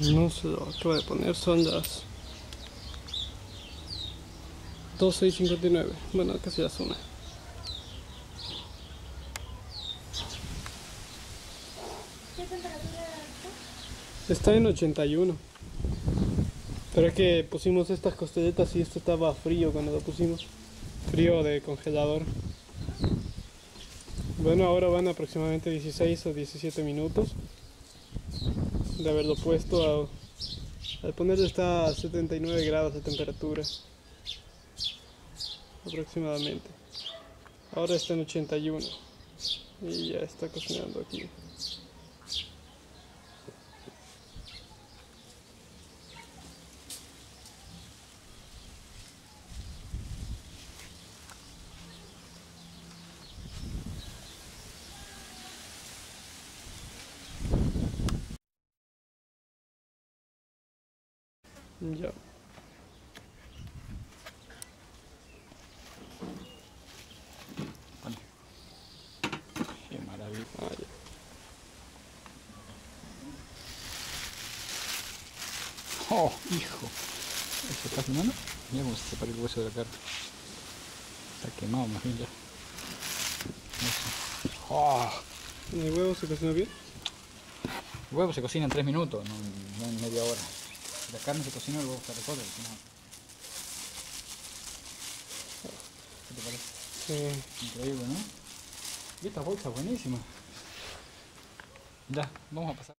No se lo acaba de poner, son las 12:59. Bueno, casi las 1. ¿Qué temperatura está? Está en 81. Pero es que pusimos estas costeletas y esto estaba frío cuando lo pusimos. Frío de congelador. Bueno, ahora van aproximadamente 16 o 17 minutos de haberlo puesto. Al ponerlo está a 79 grados de temperatura aproximadamente. Ahora está en 81 y ya está cocinando aquí. Ya. Qué maravilla. Ah, ya. Oh, hijo. ¿Eso está quemando? Mira cómo se separa el hueso de la carne. Está quemado más bien ya. Oh. ¿El huevo se cocina bien? El huevo se cocina en 3 minutos, no en media hora. La carne se cocina y luego se recorre. ¿Qué te parece? Sí. Increíble, ¿no? Y esta bolsa es buenísima. Ya, vamos a pasar.